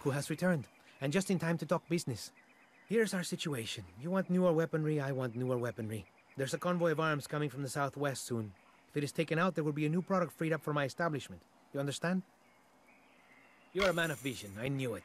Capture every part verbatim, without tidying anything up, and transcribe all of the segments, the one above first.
Look who has returned, and just in time to talk business. Here's our situation. You want newer weaponry, I want newer weaponry. There's a convoy of arms coming from the southwest soon. If it is taken out, there will be a new product freed up for my establishment. You understand? You're a man of vision, I knew it.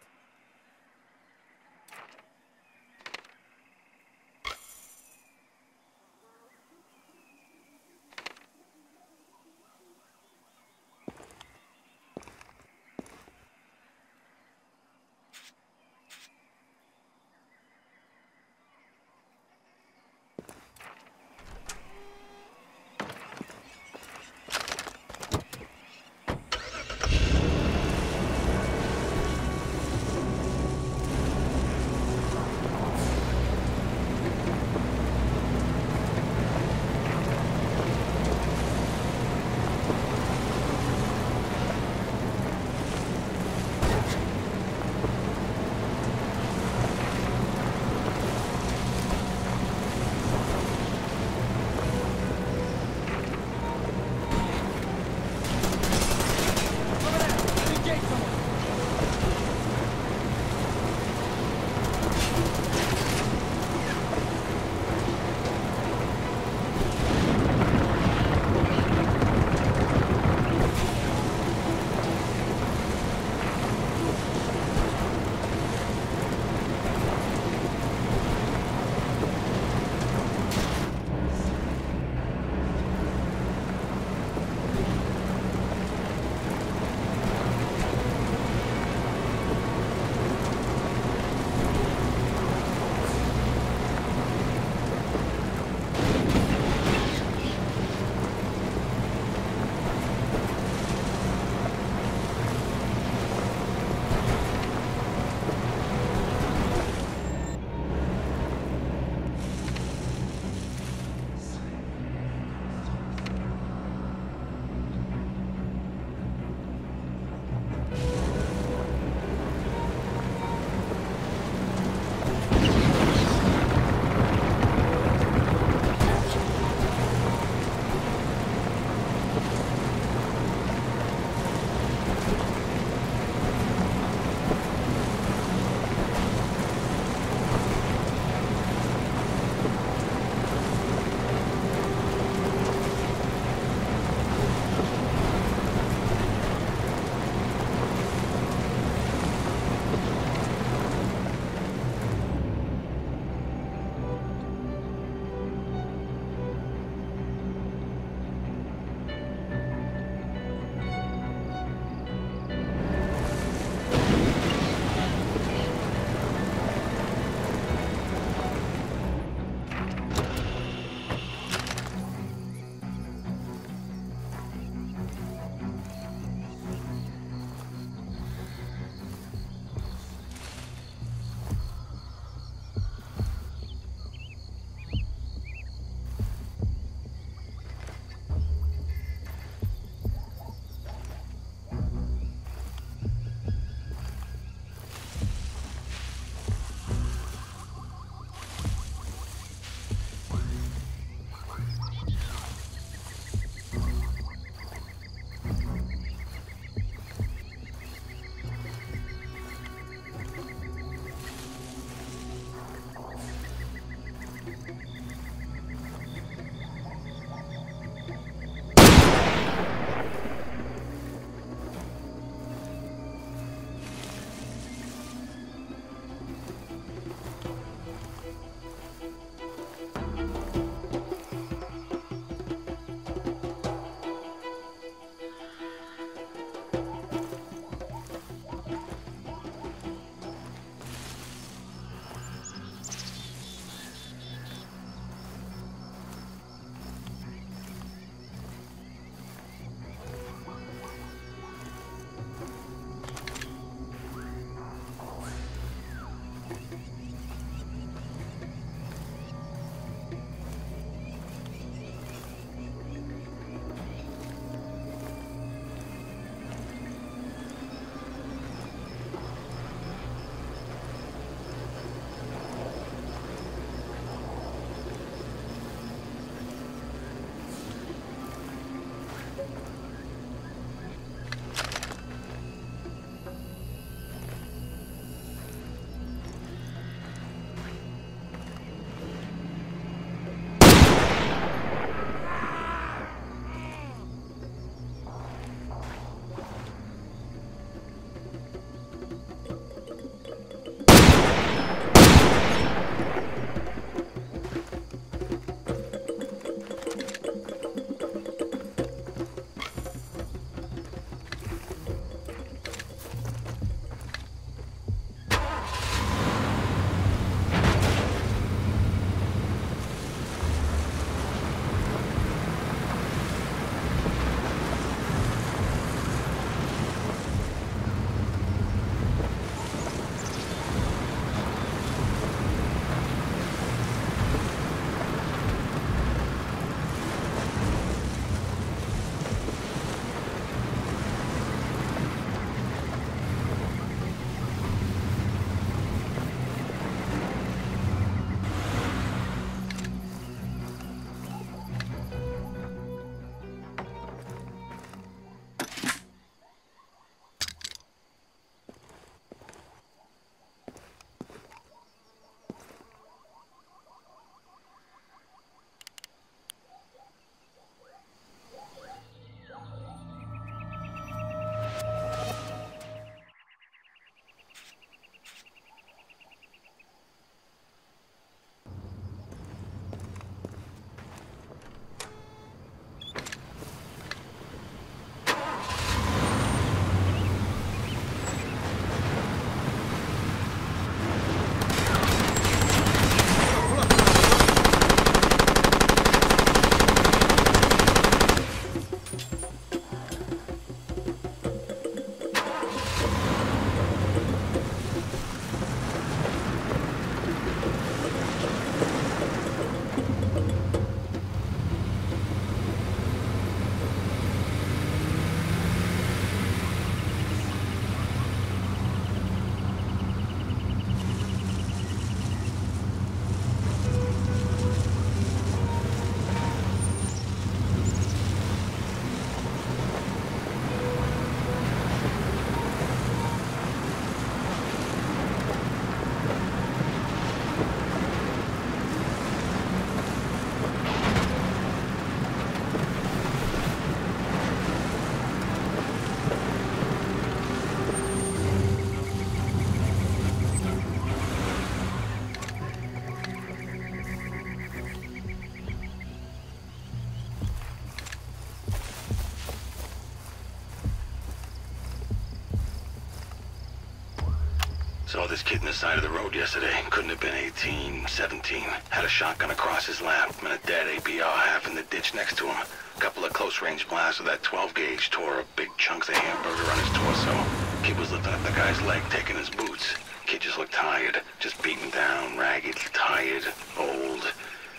saw this kid in the side of the road yesterday. Couldn't have been eighteen, seventeen. Had a shotgun across his lap and a dead A P R half in the ditch next to him. A couple of close-range blasts of that twelve gauge tore up big chunks of hamburger on his torso. Kid was lifting up the guy's leg, taking his boots. Kid just looked tired, just beaten down, ragged, tired, old.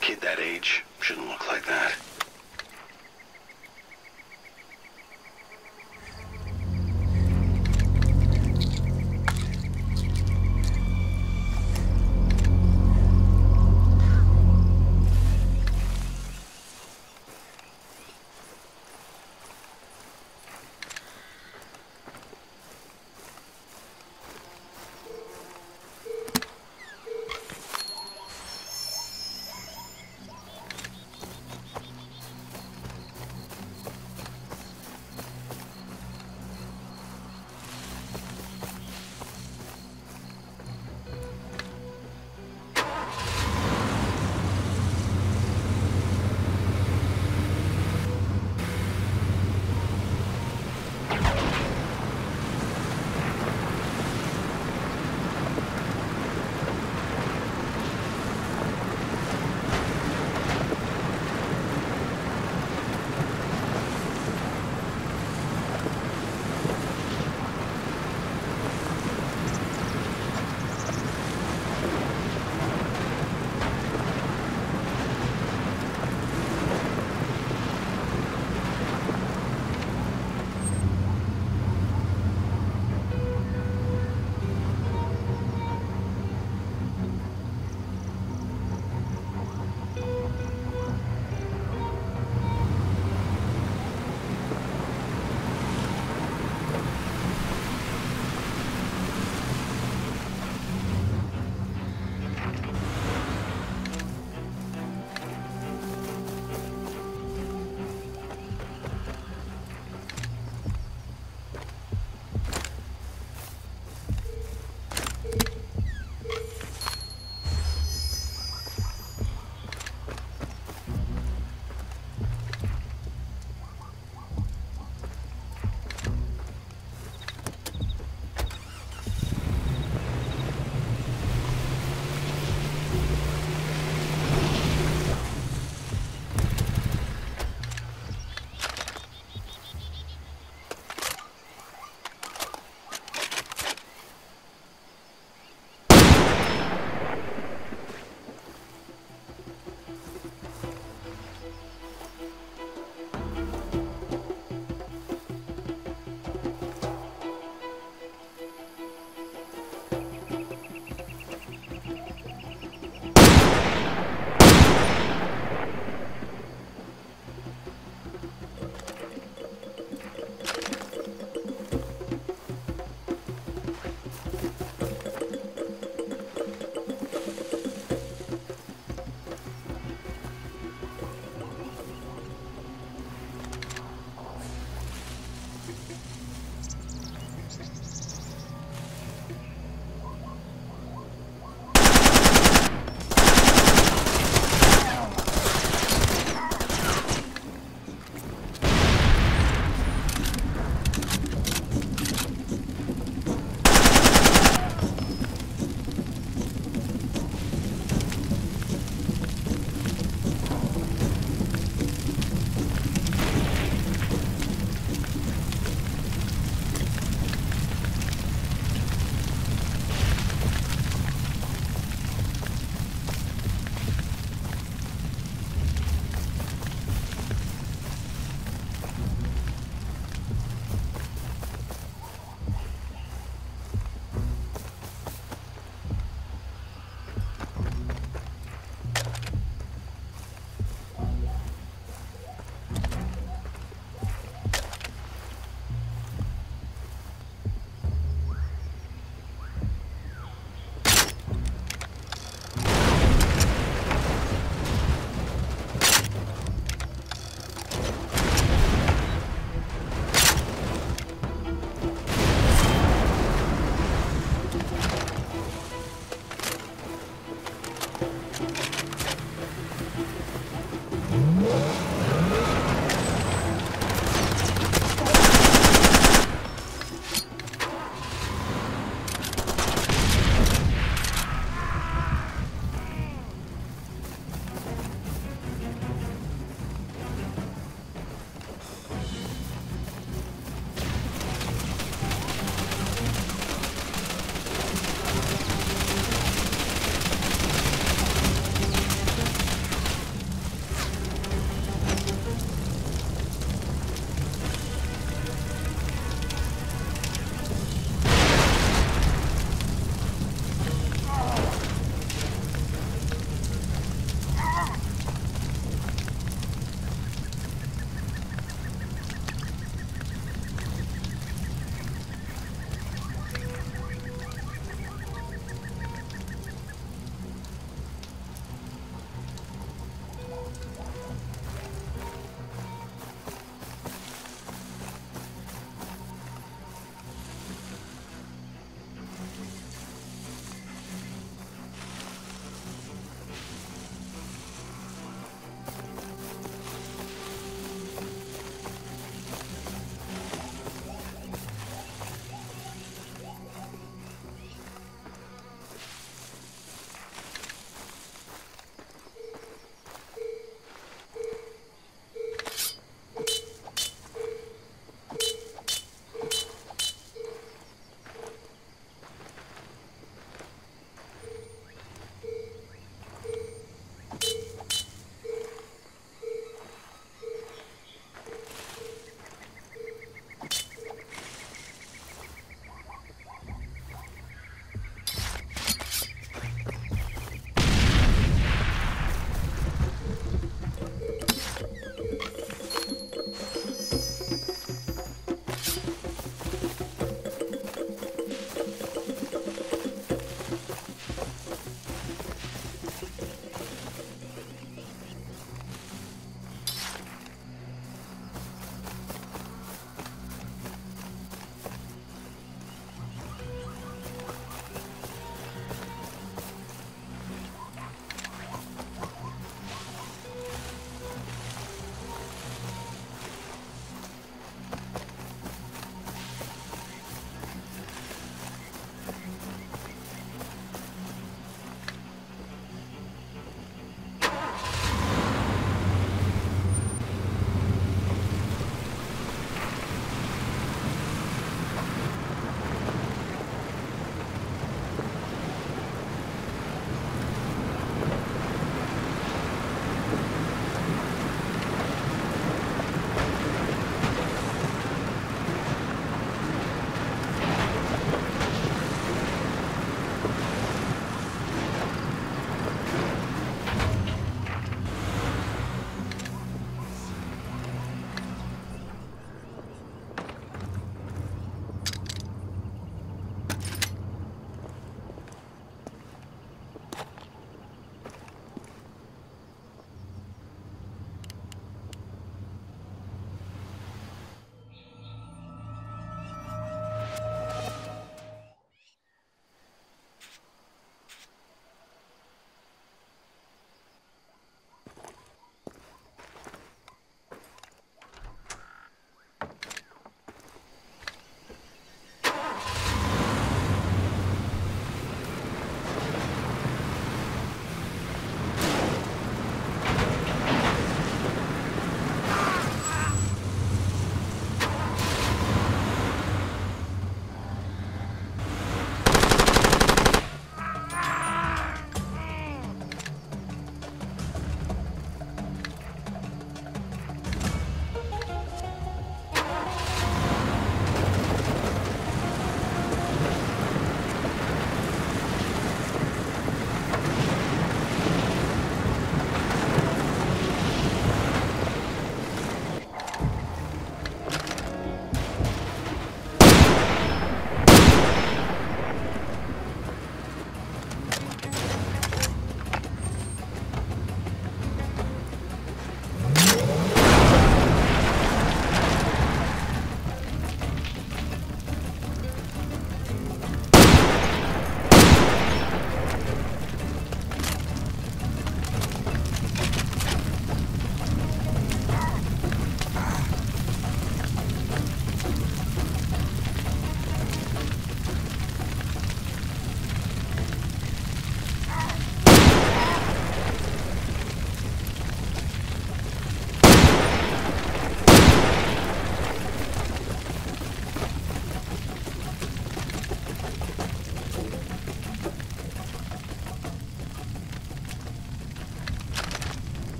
Kid that age shouldn't look like that.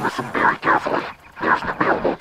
Listen very carefully. There's the mailboat.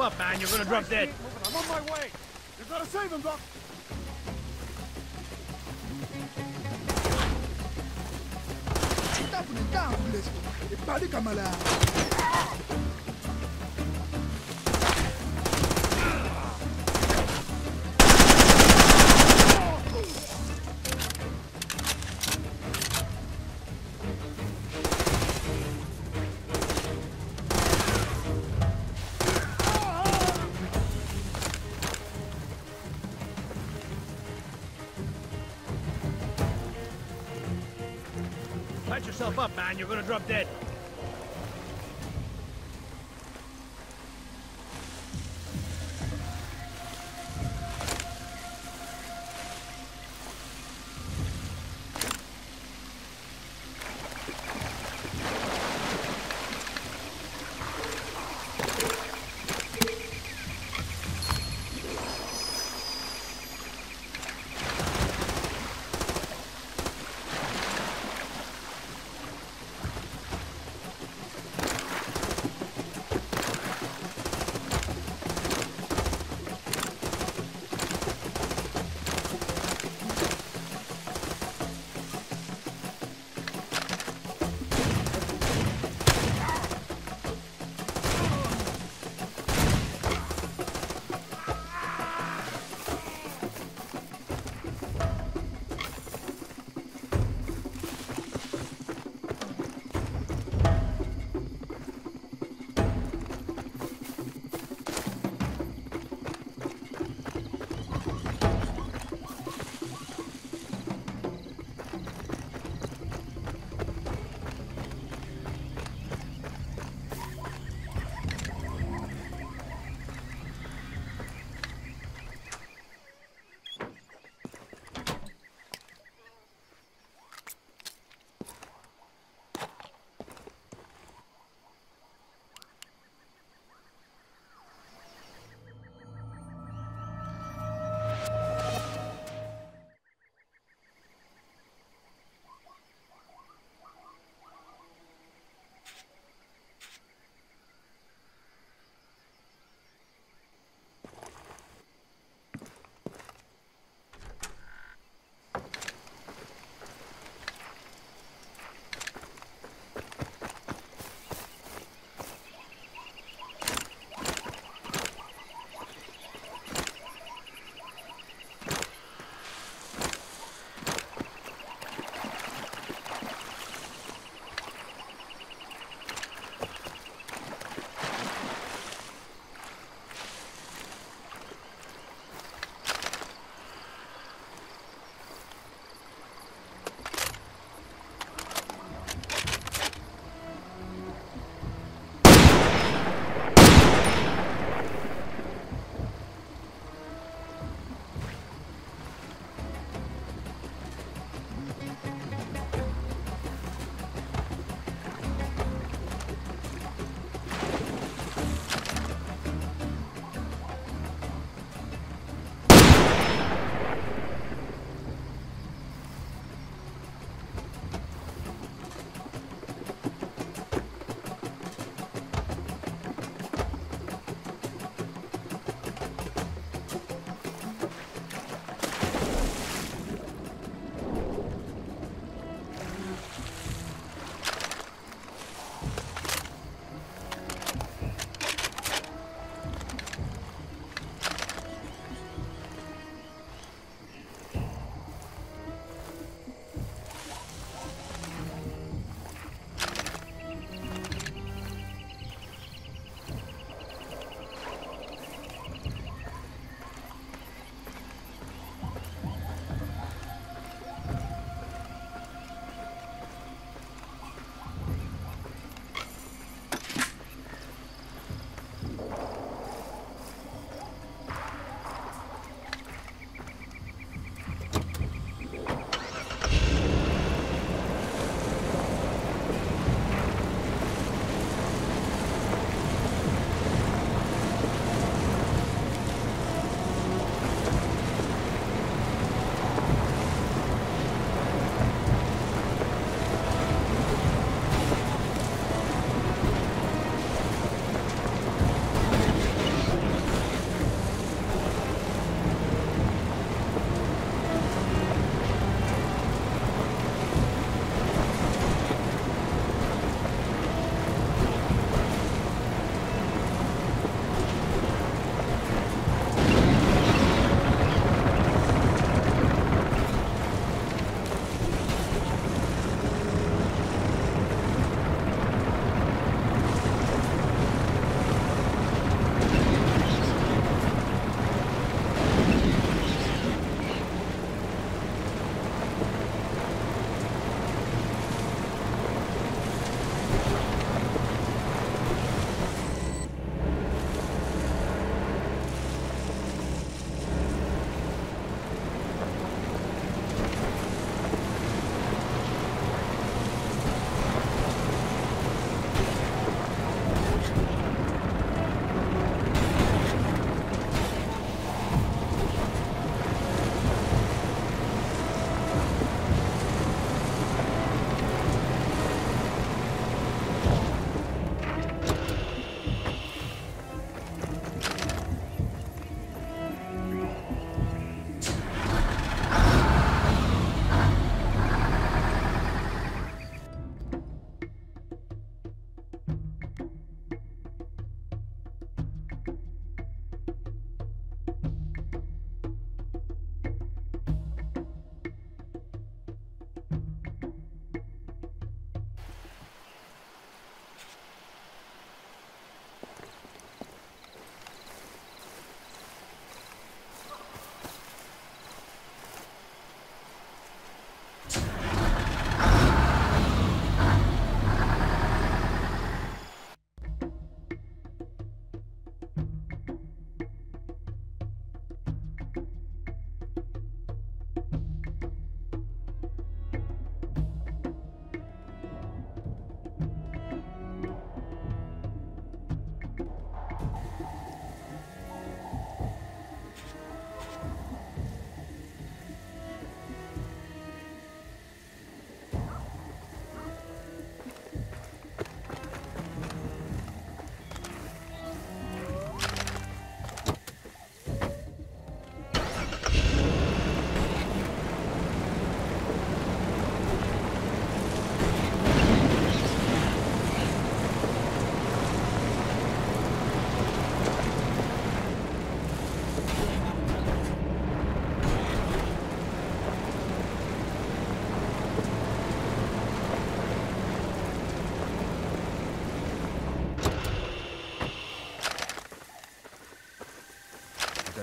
Up, man, you're gonna drop dead. I'm on my way. You gotta save him, Doc. Light yourself up, man. You're gonna drop dead.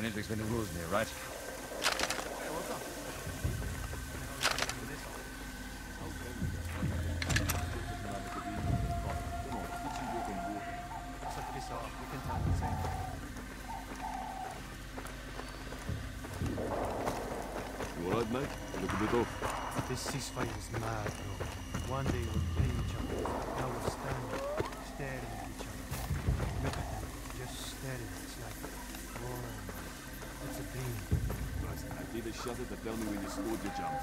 anything's gonna lose me, right? You alright, mate? You look a bit off. This ceasefire is mad, bro. One day we'll play each other. Now we're standing, staring at each other. Look at them, just staring. It's like, oh, it's a pain. Christ, I did a shutter that tell me when you scored your jump.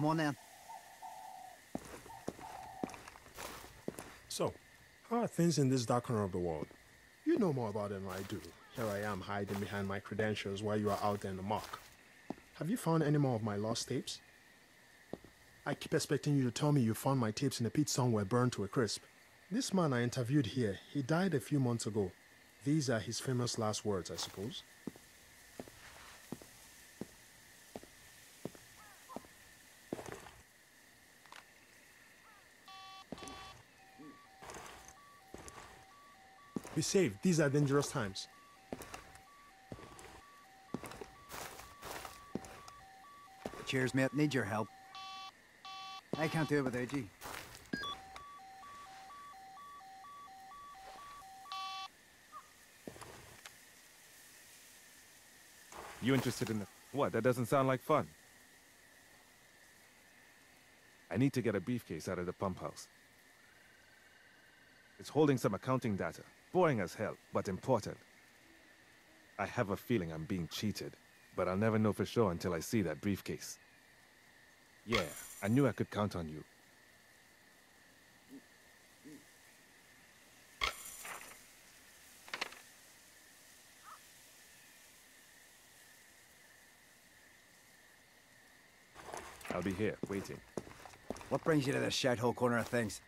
Come on in. So, how are things in this dark corner of the world? You know more about it than I do. Here I am hiding behind my credentials while you are out there in the muck. Have you found any more of my lost tapes? I keep expecting you to tell me you found my tapes in a pit somewhere burned to a crisp. This man I interviewed here, he died a few months ago. These are his famous last words, I suppose. Be safe. These are dangerous times. Cheers, mate. Need your help. I can't do it without you. You interested in the... What? That doesn't sound like fun. I need to get a briefcase out of the pump house. It's holding some accounting data. Boring as hell, but important. I have a feeling I'm being cheated, but I'll never know for sure until I see that briefcase. Yeah, I knew I could count on you. I'll be here, waiting. What brings you to this shithole corner of things?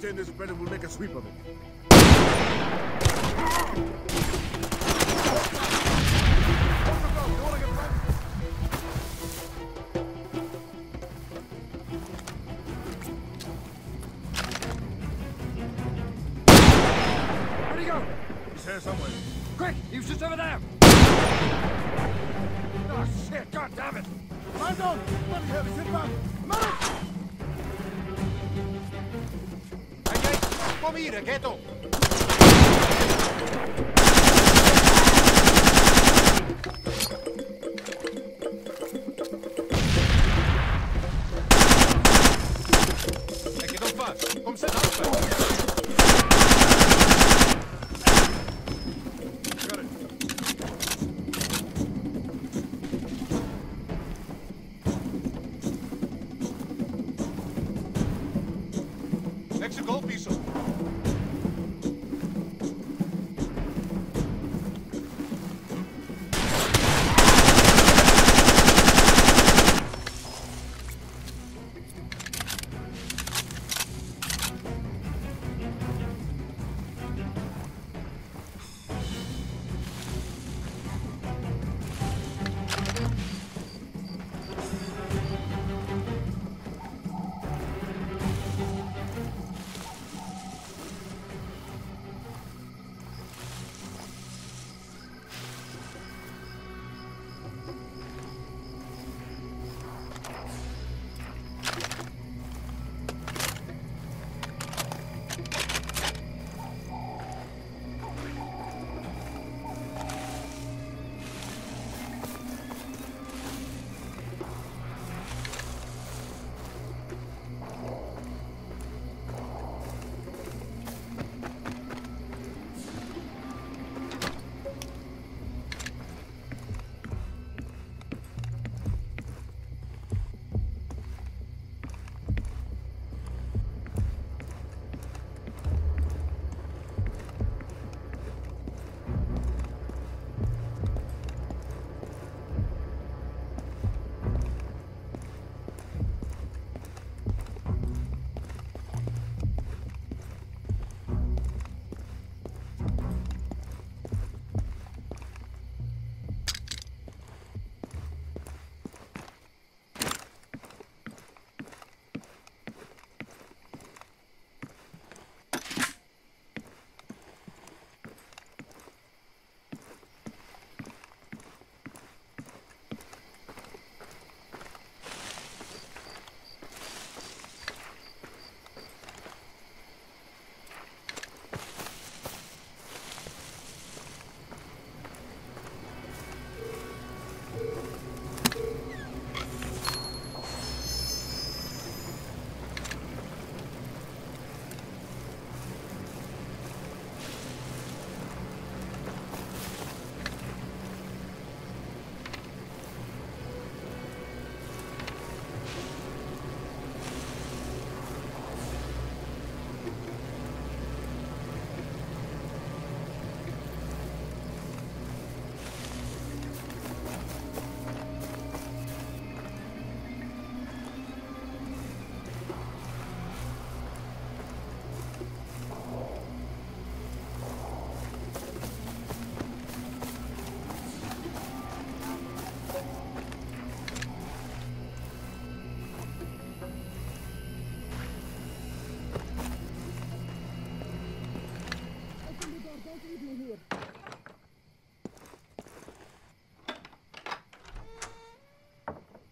ten discipline and we'll make a sweep of it. Where'd he go? He's here somewhere. Quick! He was just over there! Oh shit! God damn it! I'm done! Bloody hell, he's hit back! Move! Come here, get up! Get up first! Come sit down first! Got it! Next to goal, Piso!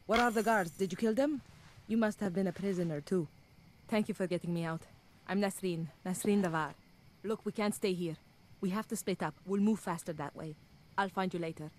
Where are the guards? Did you kill them? You must have been a prisoner, too. Thank you for getting me out. I'm Nasreen, Nasreen Davar. Look, we can't stay here. We have to split up. We'll move faster that way. I'll find you later.